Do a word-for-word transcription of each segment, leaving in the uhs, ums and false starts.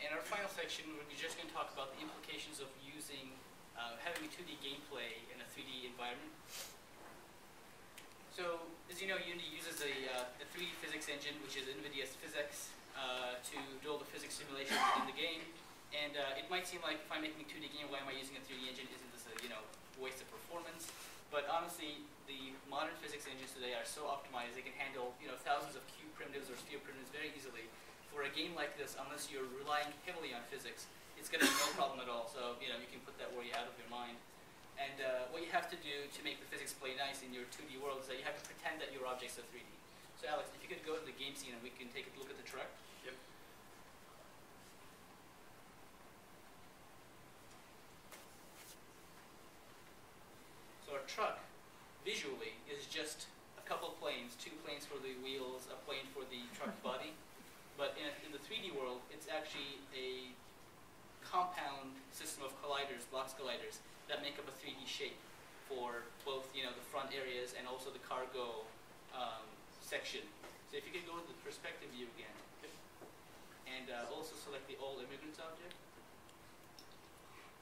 In our final section, we're just going to talk about the implications of using uh, having a two D gameplay in a three D environment. So, as you know, Unity uses a, uh, a three D physics engine, which is NVIDIA's PhysX, uh, to do all the physics simulation within the game. And uh, it might seem like if I'm making a two D game, why am I using a three D engine? Isn't this a you know waste of performance? But honestly, the modern physics engines today are so optimized they can handle you know thousands of cube primitives or sphere primitives very easily. For a game like this, unless you're relying heavily on physics, it's going to be no problem at all. So you know you can put that worry out of your mind. And uh, what you have to do to make the physics play nice in your two D world is that you have to pretend that your objects are three D. So Alex, if you could go to the game scene and we can take a look at the truck. Yep. So our truck, visually, is just a couple planes, two planes for the wheels, a plane for the truck body. But in, in the three D world, it's actually a compound system of colliders, blocks colliders, that make up a three D shape for both you know, the front areas and also the cargo um, section. So if you could go with the perspective view again, and uh, also select the all immigrants object.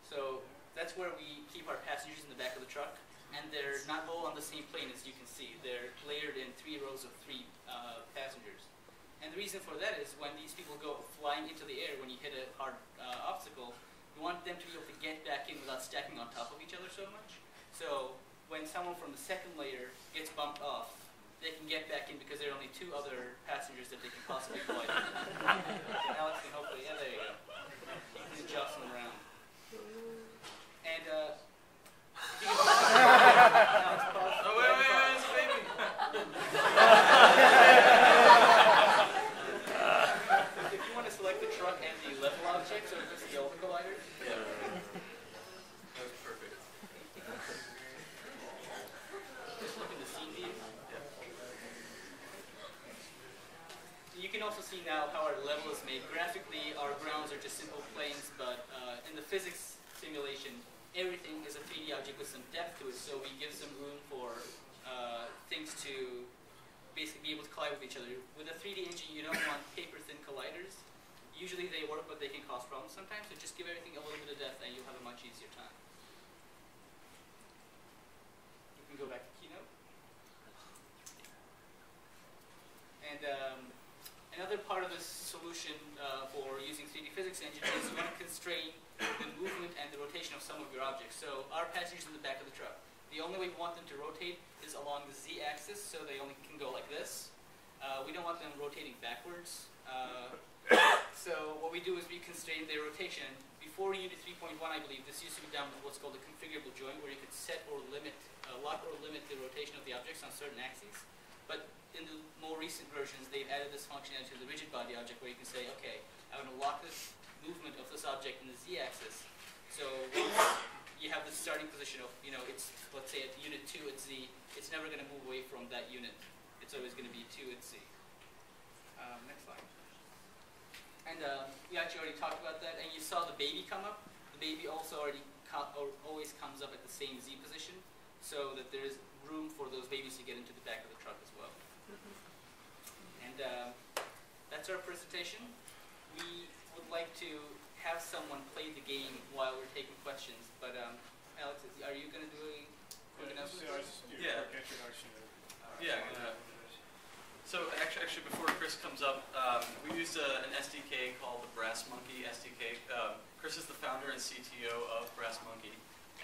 So that's where we keep our passengers in the back of the truck, and they're not all on the same plane as you can see. They're layered in three rows of three uh, passengers. And the reason for that is when these people go flying into the air, when you hit a hard uh, obstacle, we want them to be able to get back in without stacking on top of each other so much. So when someone from the second layer gets bumped off, they can get back in because there are only two other passengers that they can possibly avoid. And Alex can hopefully, yeah, there you go. You can just jostle them around. And, uh... If you can Alex, pause. Oh, wait, wait, wait, it's baby! If you want to select the truck and the level object, so this is the old collider. You can also see now how our level is made. Graphically, our grounds are just simple planes, but uh, in the physics simulation, everything is a three D object with some depth to it, so we give some room for uh, things to basically be able to collide with each other. With a three D engine, you don't want paper-thin colliders. Usually they work, but they can cause problems sometimes, so just give everything a little bit of depth and you'll have a much easier time. You can go back to Keynote. And um, Another part of this solution uh, for using three D physics engine is you want to constrain the movement and the rotation of some of your objects. So our passengers in the back of the truck, the only way we want them to rotate is along the z-axis, so they only can go like this. Uh, we don't want them rotating backwards. Uh, so what we do is we constrain their rotation. Before Unity three point one, I believe, this used to be done with what's called a configurable join, where you could set or limit, uh, lock or limit the rotation of the objects on certain axes. But in the more recent versions, they've added this functionality to the rigid body object where you can say, okay, I want to lock this movement of this object in the z-axis. So you have this starting position of, you know, it's, let's say at unit two at z, it's never going to move away from that unit. It's always going to be two at z. Um, next slide. And uh, we actually already talked about that, and you saw the baby come up. The baby also already co or always comes up at the same z position, so that there is room for those babies to get into the back of the truck as well. And uh, that's our presentation. We would like to have someone play the game while we're taking questions, but um, Alex, are you going to do a quick announcement? Yeah. Yeah. Uh, so actually, actually, before Chris comes up, um, we used a, an S D K called the Brass Monkey S D K. Uh, Chris is the founder and C T O of Brass Monkey.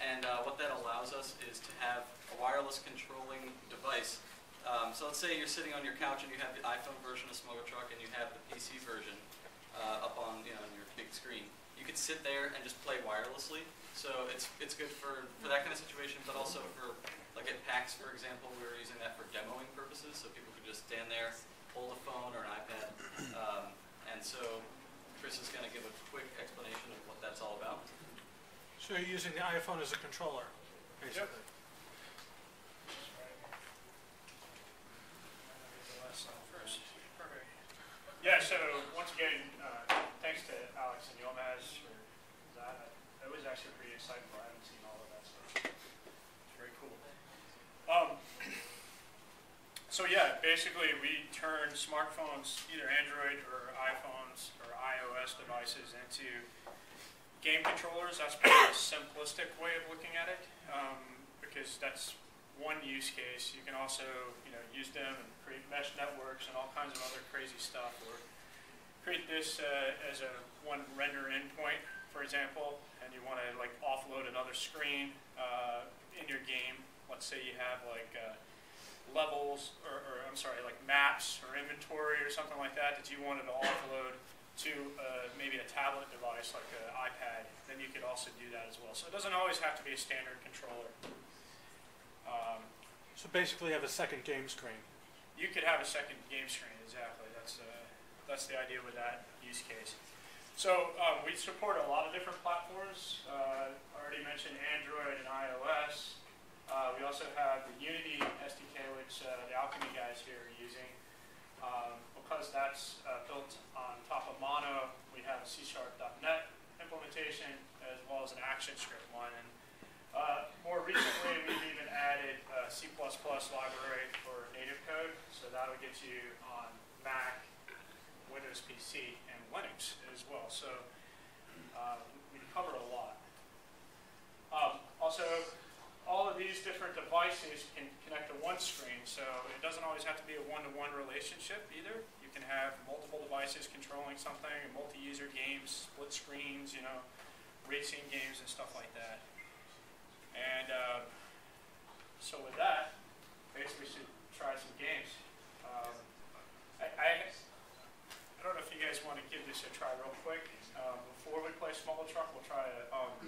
And uh, what that allows us is to have a wireless controlling device. Um, so let's say you're sitting on your couch and you have the iPhone version of Smuggler Truck and you have the P C version uh, up on, you know, on your big screen. You could sit there and just play wirelessly. So it's it's good for, for that kind of situation, but also for, like at PAX, for example, we were using that for demoing purposes. So people could just stand there, hold a phone or an iPad. Um, and so Chris is going to give a quick explanation of what that's all about. So you're using the iPhone as a controller, basically. Yep. Yeah, so once again, uh, thanks to Alex and Yilmaz for that. It was actually pretty exciting, but I haven't seen all of that stuff. It's very cool. Um, So yeah, basically we turn smartphones, either Android or iPhones or iOS devices, into game controllers. That's probably the simplistic way of looking at it, um, because that's one use case. You can also, you know, use them and create mesh networks and all kinds of other crazy stuff, or create this uh, as a one render endpoint, for example, and you want to like offload another screen uh, in your game. Let's say you have like uh, levels, or, or I'm sorry, like maps or inventory or something like that that you wanted to offload to uh, maybe a tablet device like an iPad. Then you could also do that as well. So it doesn't always have to be a standard controller. Um, so basically have a second game screen. You could have a second game screen, exactly. That's, uh, that's the idea with that use case. So um, we support a lot of different platforms. Uh, I already mentioned Android and iOS. Uh, we also have the Unity S D K, which uh, the Alchemy guys here are using. Um, because that's uh, built on top of Mono, we have a C sharp dot net implementation as well as an ActionScript one. And, Uh, more recently, we've even added a C plus plus library for native code, so that'll get you on Mac, Windows P C, and Linux as well. So uh, we cover a lot. Um, also, all of these different devices can connect to one screen, so it doesn't always have to be a one-to-one relationship either. You can have multiple devices controlling something, multi-user games, split screens, you know, racing games and stuff like that. And uh, so with that, I guess we should try some games. Um, I, I, I don't know if you guys want to give this a try real quick. Um, before we play Smuggler Truck, we'll try to, um,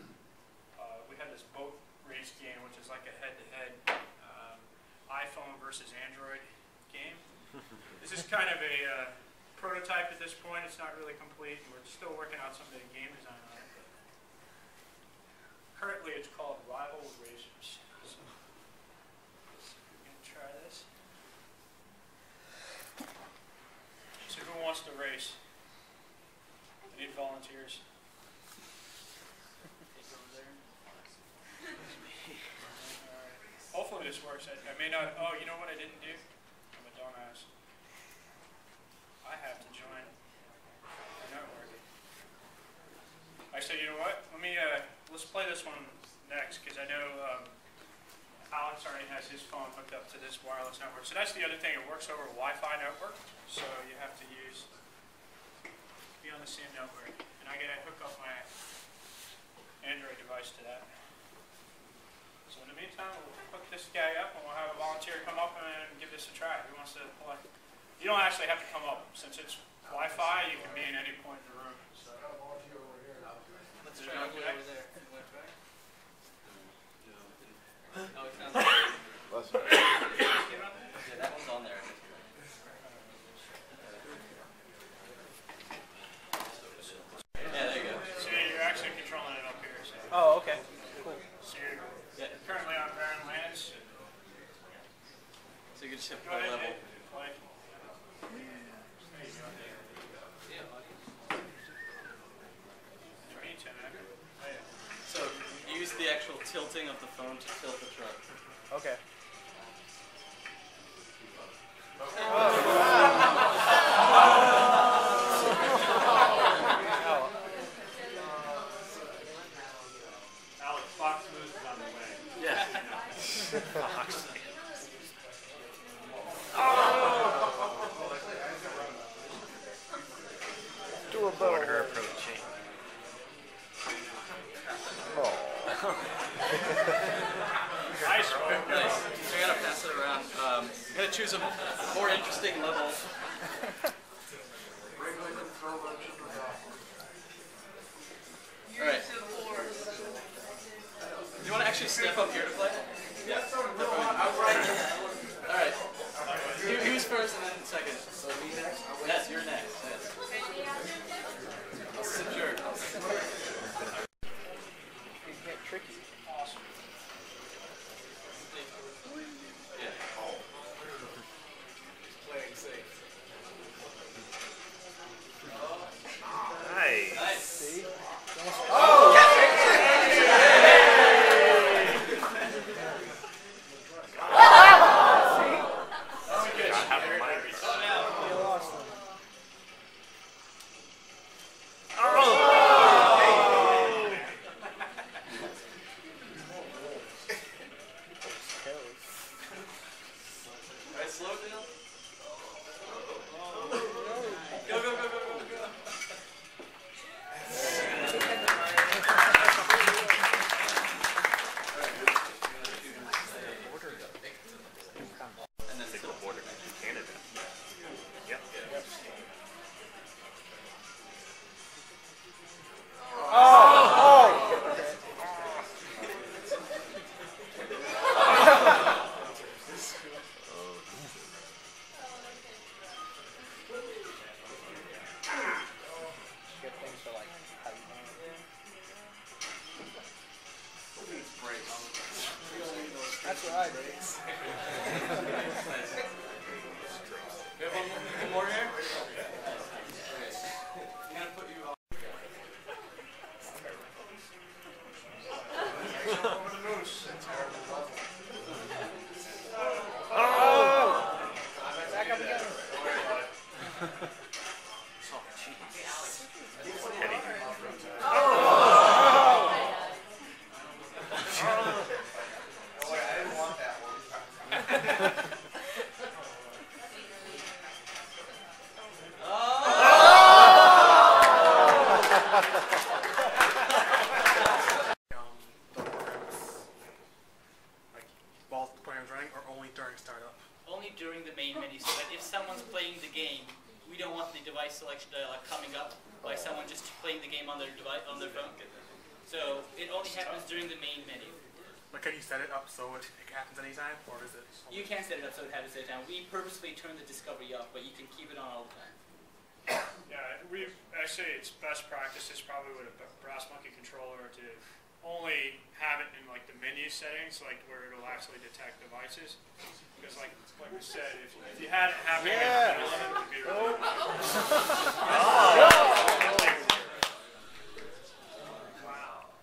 uh, we had this boat race game, which is like a head-to-head -head, um, iPhone versus Android game. This is kind of a uh, prototype at this point. It's not really complete. We're still working out some of the game design on it. Currently, it's called Rival Racers. So, we're going to try this. So, who wants to race? I need volunteers. Take over there. Alright. Hopefully, this works. I, I may not. Oh, you know what I didn't do? I'm a dumbass. I have to join. I'm not working. I said, you know what? Let me. Uh, Let's play this one next, because I know um, Alex already has his phone hooked up to this wireless network. So that's the other thing. It works over a Wi-Fi network, so you have to use, be on the same network. And I got to hook up my Android device to that. So in the meantime, we'll hook this guy up, and we'll have a volunteer come up and give this a try. Who wants to play? You don't actually have to come up. Since it's Wi-Fi, you can be at any point in the room. So. Let's try it over there. Oh, it sounds like it. Yeah, that one's on there. Yeah, there you go. So you're actually controlling it up here. So. Oh, okay. Cool. So you're yeah. currently on barren lands. So you can just hit play level. Play. There you go. The actual tilting of the phone to tilt the truck. Okay. Alex, Fox moves on the way. Yeah. Fox. Do a bow. Her approaching. Oh. Nice one. Nice. I gotta pass it around. Um, I'm gonna choose a more interesting level. Alright. Do you want to actually step up here to play? Yeah. Alright. You, who's first and then second? So me next? Yes, you're next. Yes. Sure. Tricky. Awesome. Yeah. Playing safe. Nice. Nice. See? Oh! Yes! Yes! Yes! Yes! Yes! things for like how you want it. That's what I do. We have one more here? I'm going to put you on. Over the moose. That's terrible level. Oh! Back up again. Oh, jeez. Oh! Boy, I didn't want that one. Selection dialog coming up by someone just playing the game on their device on their phone. So it only happens during the main menu. But can you set it up so it happens anytime, or is it? You can set it up so it happens anytime. We purposely turn the discovery off, but you can keep it on all the time. Yeah, we actually it's best practice is probably with a Brass Monkey controller to only have it in like the menu settings, like where it'll actually detect devices. Because like like we said, if, if you had it happening yeah. on the computer, oh. Oh. Oh. Wow.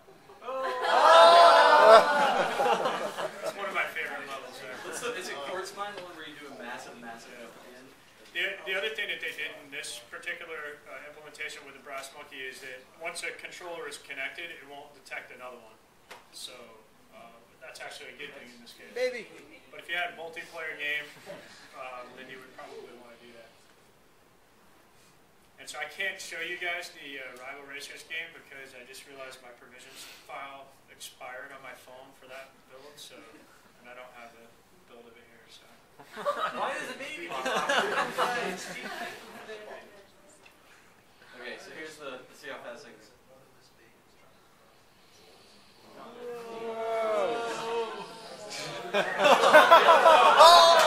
Oh. Oh. That's one of my favorite levels there. What's the, is it Quartzmine, the one where you do a massive, massive end? The, the other thing that they did in this particular uh, implementation with the Brass Monkey is that once a controller is connected, it won't detect another one. So uh, that's actually a good thing in this case. Maybe. But if you had a multiplayer game, uh, then you would probably want to do that. And so I can't show you guys the uh, Rival Racers game because I just realized my permissions file expired on my phone for that build, so, and I don't have the build of it here, so. Why is it baby? Okay, so here's the, let's see how fast it goes. Whoa.